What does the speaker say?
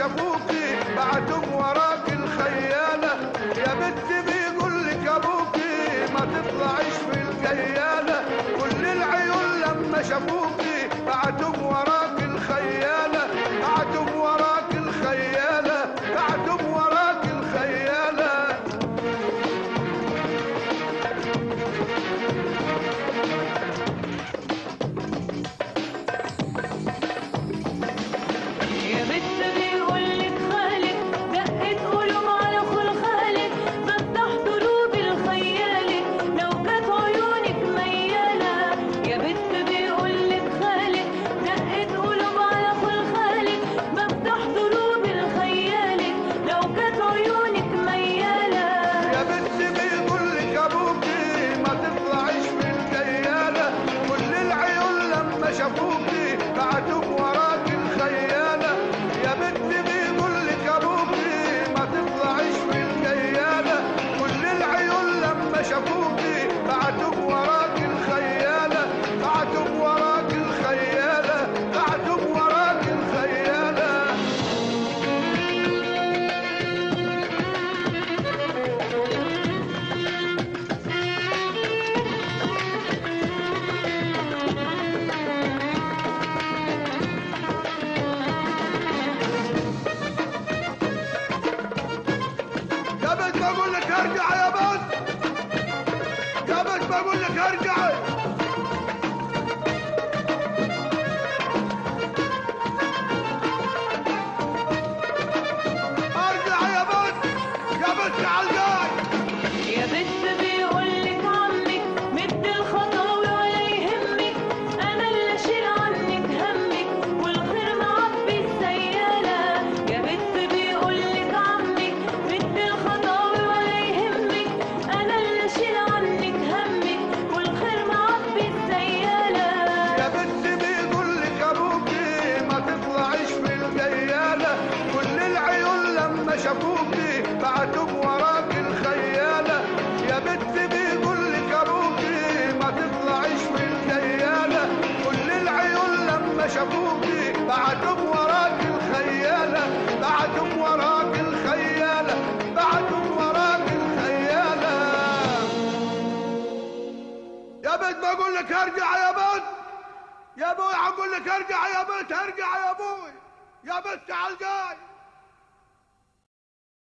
شافوكي بعدهم وراك الخيالة يا بنت بيقول لك ابوكي ما تطلعيش في الخيالة كل العيون لما شافوكي بعدهم وراك الخيالة بعدهم وراك الخيالة بعدهم وراك الخيالة بعدهم وراك الخيالة يا بنت بيقول لك ابوكي ما تطلعيش في الخيالة كل العيون لما شافوكي بعدهم وراك الخيالة بعدهم وراك الخيالة بعدهم وراك الخيالة بقول لك ارجعي ارجعي يا بنت يا بنت تعالي يا بنت بيقول لك عمك مد الخطاوي ولا يهمك انا اللي اشيل عنك همك والخير معبي السياله يا بنت بيقول لك عمك مد الخطاوي ولا يهمك انا اللي اشيل عنك همك شافوكي بعدهم وراك الخيالة يا بنت بيقول لك ابوكي ما تطلعيش في الخيالة كل العيون لما شافوكي بعدهم وراك الخيالة بعدهم وراك الخيالة بعدهم وراك الخيالة يا بنت بقول لك ارجع يا بنت يا ابوي هقول لك ارجع يا بنت ارجع يا ابوي يا بنت تعال جاي